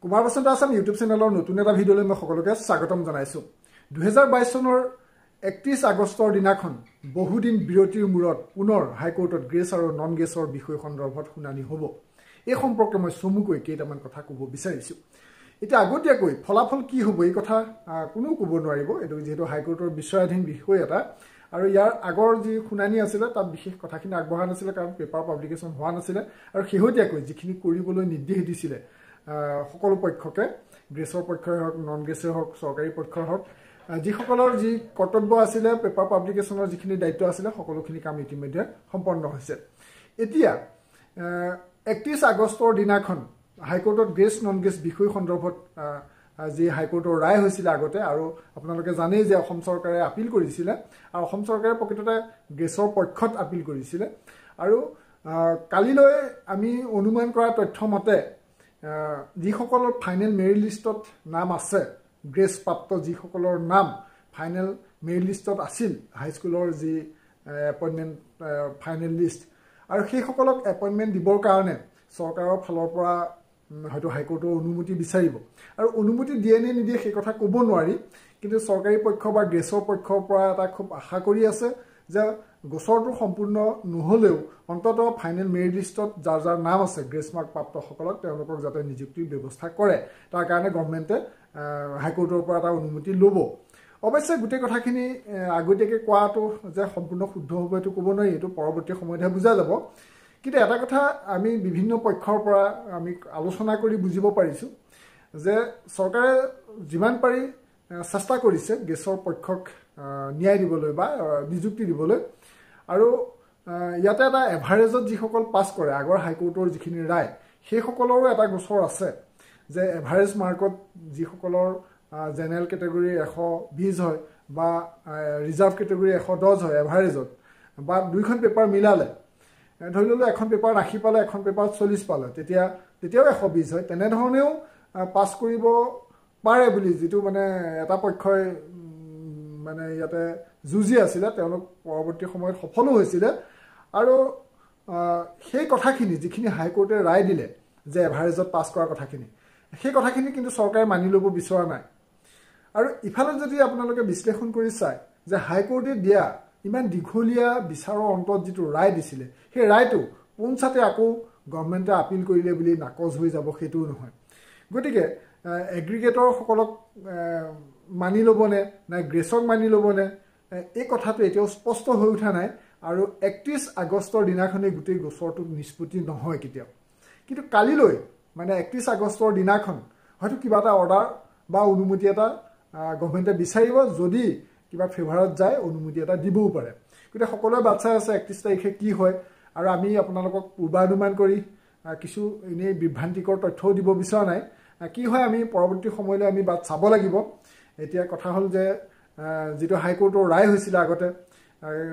Kumar Basanta Assam YouTube channel or notun eta video le moi sokoloke swagotam janaisu 2022 সনৰ 31 আগষ্টৰ দিনাখন বহুদিন বিৰতিৰ মূৰত পুনৰ হাই কোৰ্টত গ্ৰেছ আৰু নন গ্ৰেছৰ বিষয় সন্দৰ্ভত শুনানি হ'ব এই সম্পৰ্কে মই চমুকৈ কেইটামান কথা ক'ব বিচাৰিছো এটা আগতীয়াকৈ ফলাফল কি হ'ব এই কথা কোনো ক'ব নোৱাৰিব এটো যেহেতু হাই কোৰ্টৰ বিষয়াধীন বিষয় এটা আৰু ইয়াৰ আগৰ যি শুনানি আছিল তাৰ বিশেষ কথাখিনি আগবঢ়া নাছিল কাৰণ পেপাৰ পাব্লিকেশন হোৱা নাছিল আৰু শেহতীয়াকৈ যিখিনি কৰিবলৈ নিৰ্দেশ দিছিল সকলো পক্ষকে গ্ৰেছৰ পক্ষৰ হওক নন গ্ৰেছৰ হওক চৰকাৰী পক্ষৰ হওক যি সকলৰ যি কৰ্তব্য আছিল পেপাৰ পাব্লিকেশনৰ যিখিনি দায়িত্ব আছিল সকলোখিনি কাম ইতিমধ্যে সম্পন্ন হৈছে এতিয়া 31 আগষ্টৰ দিনাখন হাইকোৰ্টত গ্ৰেছ নন গ্ৰেছ বিষয় সন্দৰ্ভত যে হাইকোৰ্টৰ ৰায় হৈছিল আগতে আৰু আপোনালোকে জানেই যে অসম চৰকাৰে আপিল কৰিছিল আৰু অসম চৰকাৰে পক্ষতে গ্ৰেছৰ পক্ষত আপিল কৰিছিল আৰু কালিলৈ আমি অনুমান কৰা তথ্য মতে যি সকলৰ ফাইনেল মেৰিট লিষ্টত নাম আছে গ্ৰেছ প্ৰাপ্ত যি সকলৰ নাম ফাইনেল মেৰিট লিষ্টত আছিল হাই স্কুলৰ যি এপয়েন্টমেন্ট ফাইনেল লিষ্ট আৰু সেই সকলক এপয়েন্টমেন্ট দিবৰ কাৰণে সৰকাৰৰ ফালৰ পৰা হয়তো হাইকোৰ্টৰ অনুমতি বিচাৰিব আৰু অনুমতি দিয়ে নে নিদিয়ে সেই কথা ক'ব নোৱাৰি কিন্তু সৰকাৰী পক্ষ বা গ্ৰেছৰ পক্ষৰ পৰা এটা খুব আশা কৰি আছে যে গোচৰটো সম্পূৰ্ণ নহলেও অন্তত ফাইনেল মেৰিট লিষ্টত যাৰ যাৰ নাম আছে গ্ৰেছ মাৰ্ক প্ৰাপ্ত সকলক তেওঁলোকক যাতে নিযুক্তিৰ ব্যৱস্থা কৰে তাৰ কাৰণে গৱৰ্ণমেণ্টে হাইকোৰ্টৰ পৰা এটা অনুমতি ল'ব অৱশ্যে গুটে কথাখিনি আগতেকে কোৱাটো যে সম্পূৰ্ণ শুদ্ধ হ'ব এটো ক'ব নোৱাৰি এটো পৰৱৰ্তী সময়তে বুজা যাব কিন্তু এটা কথা আমি বিভিন্ন পক্ষৰ পৰা আমি আলোচনা কৰি বুজিব পাৰিছো যে চৰকাৰে যিমান পাৰি চেষ্টা কৰিছে গ্ৰেছৰ পক্ষক ন্যায় দিবলৈ বা নিযুক্তি দিবলৈ আৰু ইয়াতে এটা এভাৰেজত যি সকল পাস কৰে আগৰ হাইকোৰ্টৰ যিখিনি ৰায় সেই সকলৰো এটা গোচৰ আছে যে এভাৰেজ মাৰ্কত যি সকলৰ জেনাৰেল ক্যাটাগৰি 120 হয় বা ৰিজাৰ্ভ ক্যাটাগৰি 110 হয় এভাৰেজত বা দুইখন পেপাৰ মিলালে ধৰিললে এখন পেপাৰ 80 পালে এখন পেপাৰ 40 পালে তেতিয়াও 120 হয় তেনে ধৰণেও পাস কৰিব পাৰে বুলি যেটো মানে এটা পক্ষই মানে ইয়াতে জুজি আছিল তেওঁলোক পৰৱৰ্তী সময়ত সফল হৈছিল আৰু সেই কথাখিনি যিখিনি হাইকোৰ্টে ৰায় দিলে যে এভাৰেজত পাস কৰাৰ কথাখিনি সেই কথাখিনি কিন্তু সৰকাৰে মানি লব বিচৰা নাই আৰু ইফালে যদি আপোনালোকে বিশ্লেষণ কৰি চায় যে হাইকোৰ্টে দিয়া ইমান দিঘলীয়া বিচাৰৰ অন্তত যেটো ৰায় দিছিল সেই ৰায়টো পঞ্চাতে আকৌ গৱৰ্ণমেণ্টে আপিল কৰিলে বুলি নাকচ হৈ যাব সেইটো নহয় গতিকে এগ্ৰিগেটৰ সকলক মানি লবনে না গ্ৰেছক মানি লবনে এই কথাটো এতিয়াও স্পষ্ট হৈ উঠা নাই আৰু 31 আগষ্টৰ দিনাখনে গুটেই গোচৰটো নিষ্পত্তি নহয় কিতাও কিন্তু কালিলৈ মানে 31 আগষ্টৰ দিনাখন হয়তো কিবা এটা অৰ্ডাৰ বা অনুমতি এটা গৱৰ্ণমেণ্টে বিচাৰিব যদি কিবা ফেভাৰত যায় অনুমতি এটা দিবও পাৰে কিন্তু সকলোৱে বাচ্চা আছে 31 তাৰিখে কি হয় আৰু আমি আপোনালোকক পূৰ্বানুমান কৰি কিছু এনে বিভ্ৰান্তিকৰ তথ্য দিব বিচৰা নাই কি হয় আমি পৰৱৰ্তী সময়লৈ আমি বাট চাব লাগিব এতিয়া কথা হল যে যেটো হাইকোৰ্টৰ ৰায় হৈছিল আগতে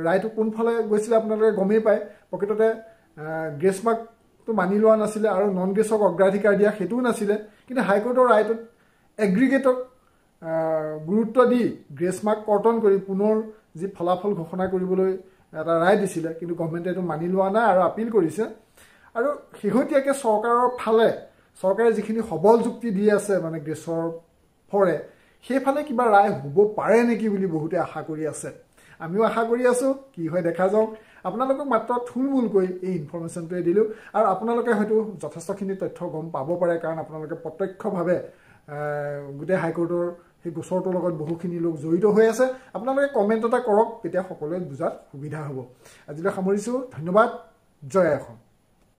ৰায়টো কোন ফালে গৈছিল আপোনালোকে গমেই পায় পকেটতে গ্ৰেছ মাৰ্ক তো মানি লোৱা নাছিল আৰু নন গ্ৰেছক অগ্ৰাধিকাৰ দিয়া হেতু নাছিল কিন্তু হাইকোৰ্টৰ ৰায়টোত এগ্ৰিগেটক গুৰুত্ব দি গ্ৰেছ মাৰ্ক কৰ্তন কৰি পুনৰ যি ফলাফল ঘোষণা কৰিবলৈ এটা ৰায় দিছিল কিন্তু গৱৰ্ণমেণ্টে তো মানি লোৱা নাই আৰু আপিল কৰিছে আৰু শেহতীয়াকৈ চৰকাৰৰ ফালে চৰকাৰে যিখিনি সবল যুক্তি দি আছে মানে গ্ৰেছৰ ফৰে সেইফালে কিবা ৰায় হ'ব পাৰে নেকি বুলি বহুতে আশা কৰি আছে আমিও আশা কৰি আছো কি হয় দেখা যাওক আপোনালোকক মাত্ৰ থুলমূলকৈ এই ইনফৰমেশনটো দিলো আৰু আপোনালোকে হয়তো যথেষ্টখিনি তথ্য গম পাব পাৰে কাৰণ আপোনালোকে প্ৰত্যক্ষভাৱে গুটে হাইকোৰ্টৰ এই গোচৰটোৰ লগত বহুখিনি লোক জড়িত হৈ আছে আপোনালোকে কমেন্ট এটা কৰক তেতিয়া সকলোৱে বুজাত সুবিধা হ'ব আজিলৈ সামৰিছো ধন্যবাদ জয় অসম